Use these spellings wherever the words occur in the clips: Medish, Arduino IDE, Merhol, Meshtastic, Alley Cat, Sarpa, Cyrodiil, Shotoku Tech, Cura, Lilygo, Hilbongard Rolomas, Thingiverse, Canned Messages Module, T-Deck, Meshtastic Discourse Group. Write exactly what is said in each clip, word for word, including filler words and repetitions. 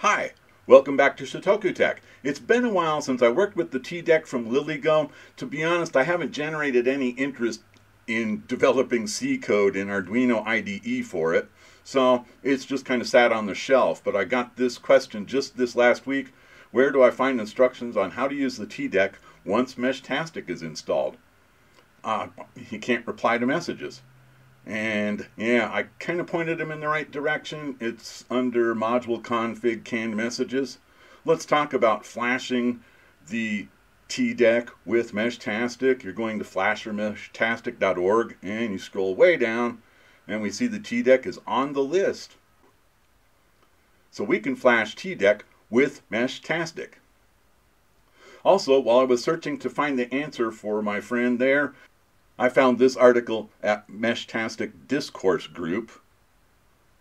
Hi, welcome back to Shotoku Tech. It's been a while since I worked with the T-Deck from Lilygo. To be honest, I haven't generated any interest in developing C code in Arduino I D E for it, so it's just kind of sat on the shelf. But I got this question just this last week: where do I find instructions on how to use the T-Deck once Meshtastic is installed? Uh, he can't reply to messages. And yeah, I kind of pointed him in the right direction. It's under module config canned messages. Let's talk about flashing the T-Deck with Meshtastic. You're going to flasher meshtastic dot org and you scroll way down and we see the T-Deck is on the list. So we can flash T-Deck with Meshtastic. Also, while I was searching to find the answer for my friend there, I found this article at Meshtastic Discourse Group,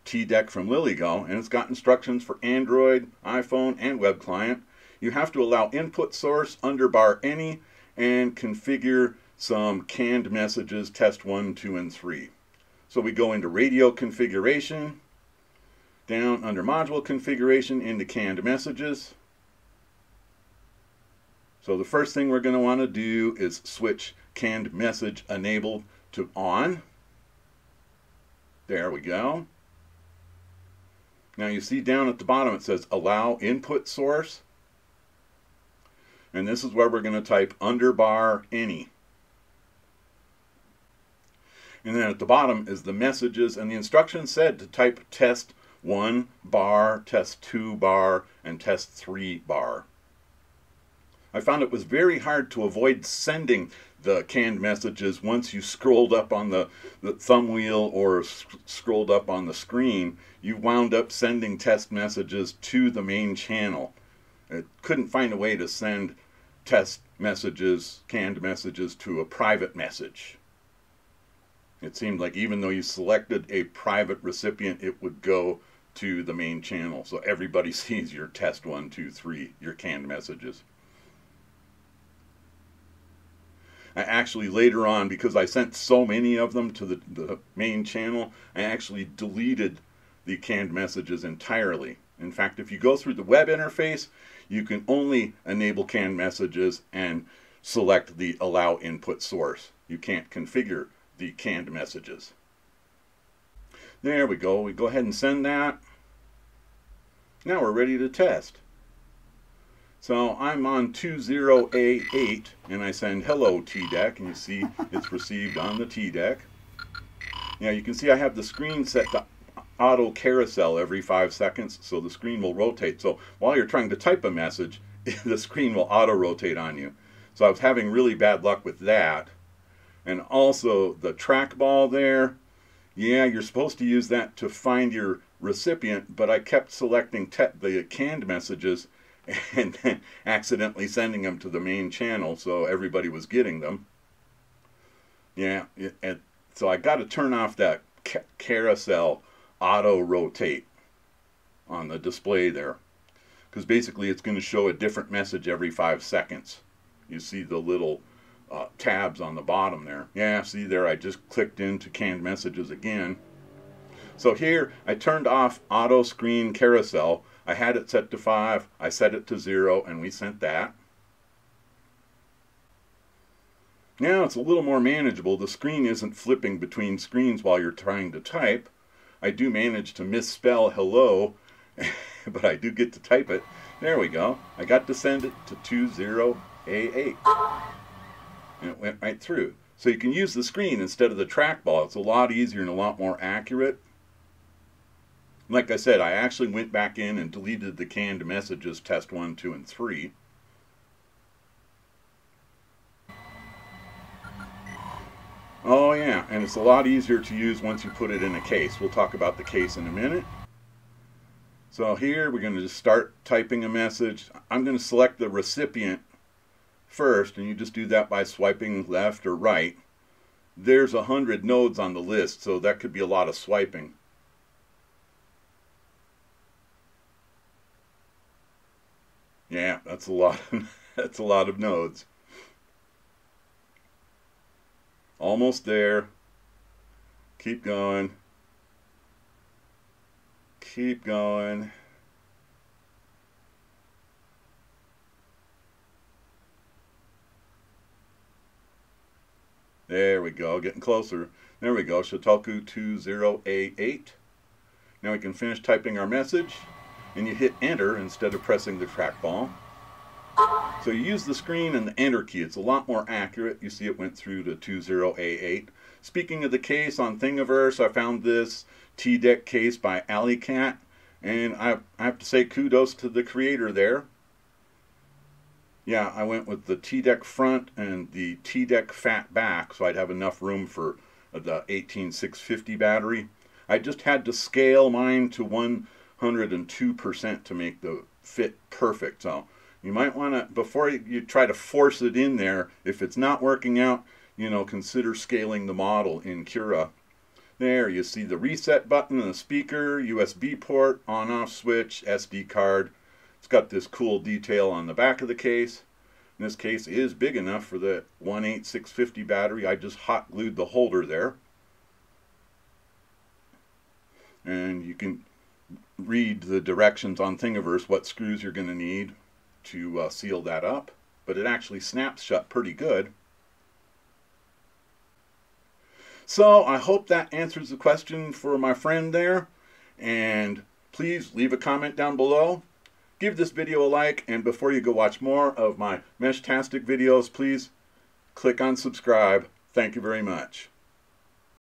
T-Deck from Lilygo, and it's got instructions for Android, iPhone, and web client. You have to allow input source, underbar any, and configure some canned messages, test one, two, and three. So we go into radio configuration, down under module configuration into canned messages. So the first thing we're going to want to do is switch canned message enable to on. There we go. Now you see down at the bottom it says allow input source, and this is where we're going to type underbar any, and then at the bottom is the messages, and the instructions said to type test one bar, test two bar, and test three bar. I found it was very hard to avoid sending the canned messages once you scrolled up on the, the thumb wheel or sc scrolled up on the screen. You wound up sending test messages to the main channel. It couldn't find a way to send test messages, canned messages, to a private message. It seemed like even though you selected a private recipient, it would go to the main channel. So everybody sees your test one, two, three, your canned messages. I actually later on, because I sent so many of them to the, the main channel, I actually deleted the canned messages entirely. In fact, if you go through the web interface, you can only enable canned messages and select the allow input source. You can't configure the canned messages. There we go. We go ahead and send that. Now we're ready to test. So I'm on two zero A eight and I send hello T-Deck, and you see it's received on the T-Deck. Now you can see I have the screen set to auto carousel every five seconds, so the screen will rotate. So while you're trying to type a message, the screen will auto rotate on you. So I was having really bad luck with that. And also the trackball there, yeah, you're supposed to use that to find your recipient, but I kept selecting te the canned messages and then accidentally sending them to the main channel, so everybody was getting them. Yeah, it, it, so I got to turn off that ca carousel auto rotate on the display there, because basically it's going to show a different message every five seconds. You see the little uh, tabs on the bottom there. Yeah, see there, I just clicked into canned messages again. So here I turned off auto screen carousel. I had it set to five, I set it to zero, and we sent that. Now it's a little more manageable. The screen isn't flipping between screens while you're trying to type. I do manage to misspell hello, but I do get to type it. There we go. I got to send it to two zero A eight. And it went right through. So you can use the screen instead of the trackball. It's a lot easier and a lot more accurate. Like I said, I actually went back in and deleted the canned messages test one, two, and three. Oh yeah, and it's a lot easier to use once you put it in a case. We'll talk about the case in a minute. So here we're going to just start typing a message. I'm going to select the recipient first, and you just do that by swiping left or right. There's a hundred nodes on the list, so that could be a lot of swiping. Yeah, that's a lot of, that's a lot of nodes. Almost there. Keep going. Keep going. There we go, getting closer. There we go, Shotoku two zero eight eight. Now we can finish typing our message, and you hit enter instead of pressing the trackball. So you use the screen and the enter key. It's a lot more accurate. You see it went through to two zero eight eight. Speaking of the case on Thingiverse, I found this T-Deck case by Alley Cat, and I, I have to say kudos to the creator there. Yeah, I went with the T-Deck front and the T-Deck fat back, so I'd have enough room for the eighteen six fifty battery. I just had to scale mine to one hundred two percent to make the fit perfect. So you might want to, before you try to force it in there, if it's not working out, you know, consider scaling the model in Cura. There you see the reset button and the speaker, U S B port, on-off switch, S D card. It's got this cool detail on the back of the case. And this case is big enough for the one eight six fifty battery. I just hot glued the holder there. And you can read the directions on Thingiverse what screws you're going to need to uh, seal that up. But it actually snaps shut pretty good. So I hope that answers the question for my friend there. And please leave a comment down below. Give this video a like, and before you go watch more of my Meshtastic videos, please click on subscribe. Thank you very much.